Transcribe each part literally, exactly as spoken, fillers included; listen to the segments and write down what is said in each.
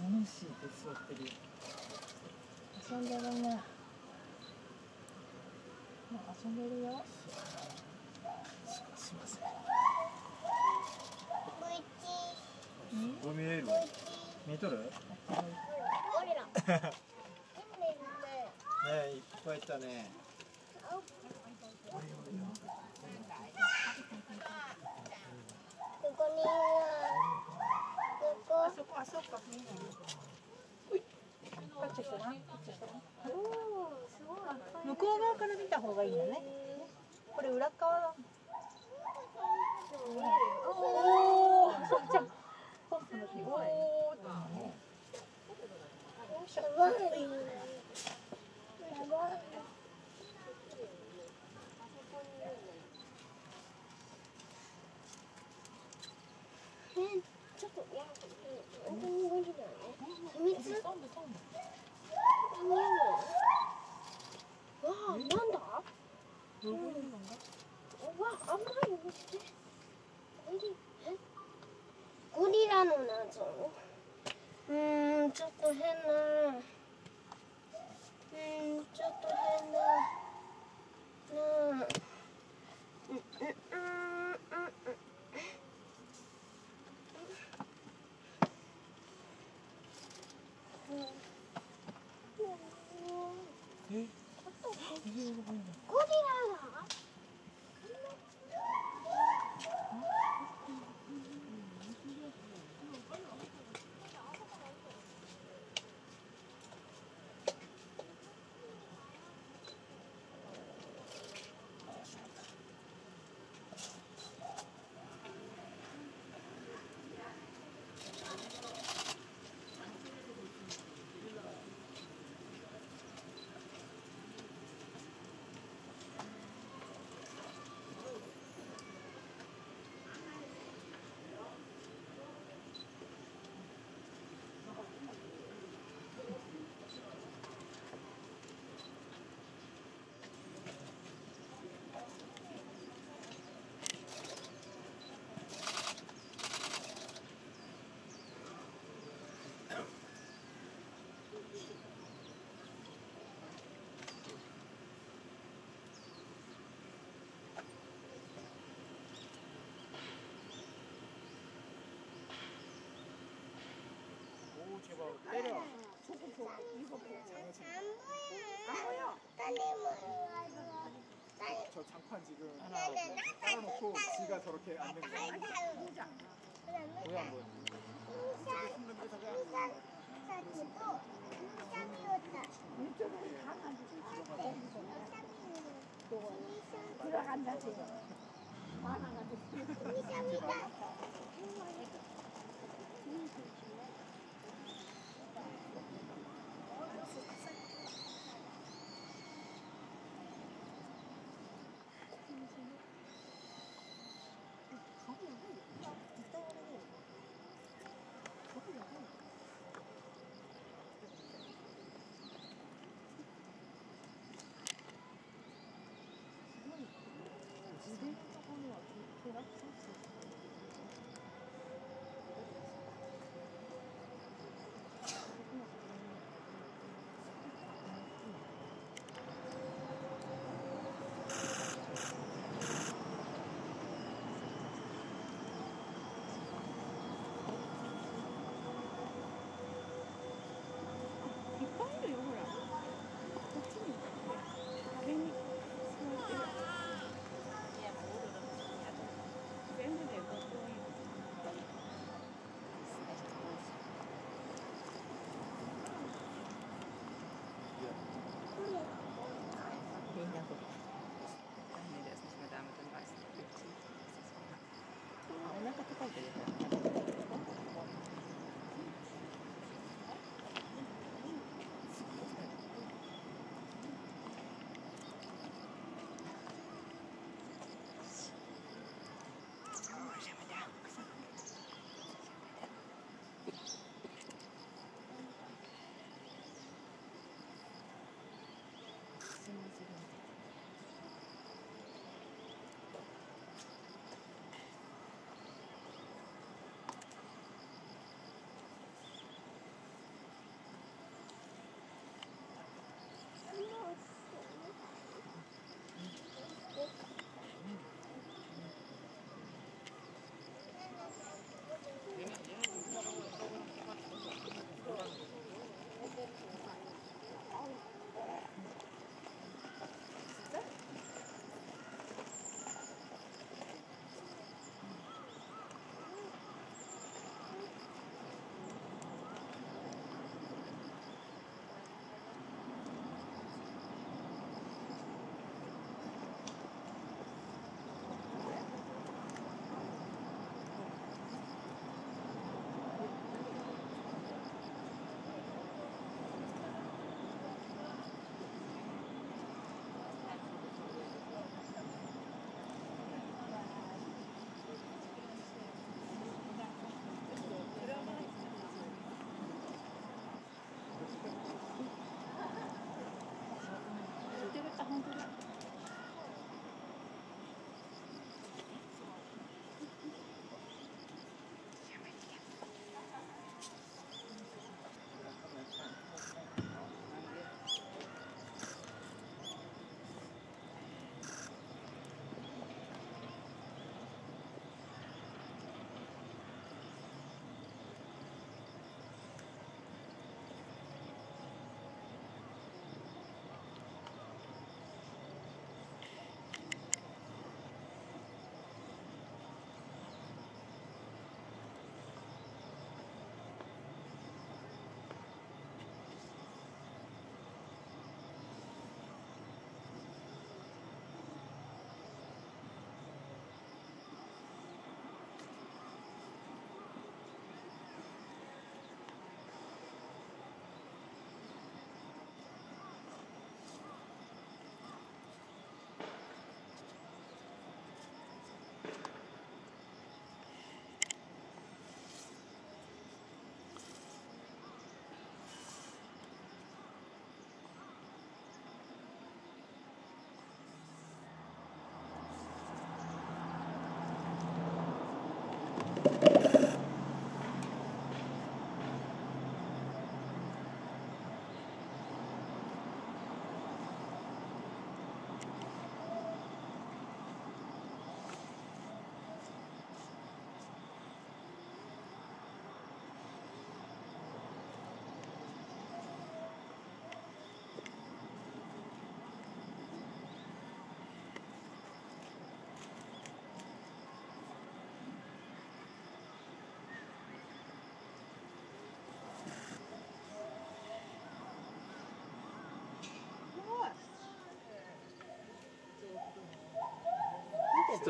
楽しいって座ってるよ。遊んでるね。もう遊んでるよ。すいません。ここ見える？見とる？俺ら。ねえ、いっぱいいたね。ここにいる。あそこ、あそこ、見えない。おい、こっち来たな。こっち来たな。おお、すごい。向こう側から見た方がいいんだね。これ裏側。おお、そっちゃん。おお、すごい。すごい。すごい。ちょっとやだね。本当に動きだよね。秘密？飛んで飛んで。見えない。わあ、なんだ？うん。わあ、甘いよ。ゴリえ？ゴリラの謎。うーん、ちょっと変な。うーん、ちょっと変だ。なあ。うんうんうんうん。え、ゴリラだ。 내려. 조금 보고 이거 보고. 안 보여. 딸이 저 장판 지금 하나 깔아놓고 지가 저렇게 앉는 거. 보지 않나? 보여 안 보여? 들어간다 지금.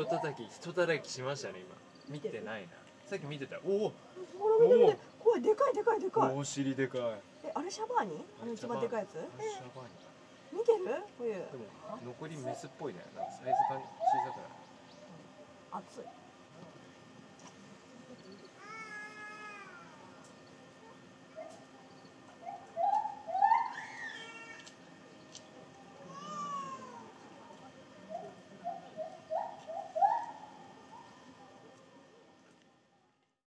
人叩き人叩きしましたね。今見てないな。さっき見てた。おお、ほら見て見て、声でかいでかいでかい。お尻でかい。え、あれシャバーニ？あの一番でかいやつ？シャバーニ。見てる？こういう。でも残りメスっぽいね。なんかサイズ感小さくない？熱い。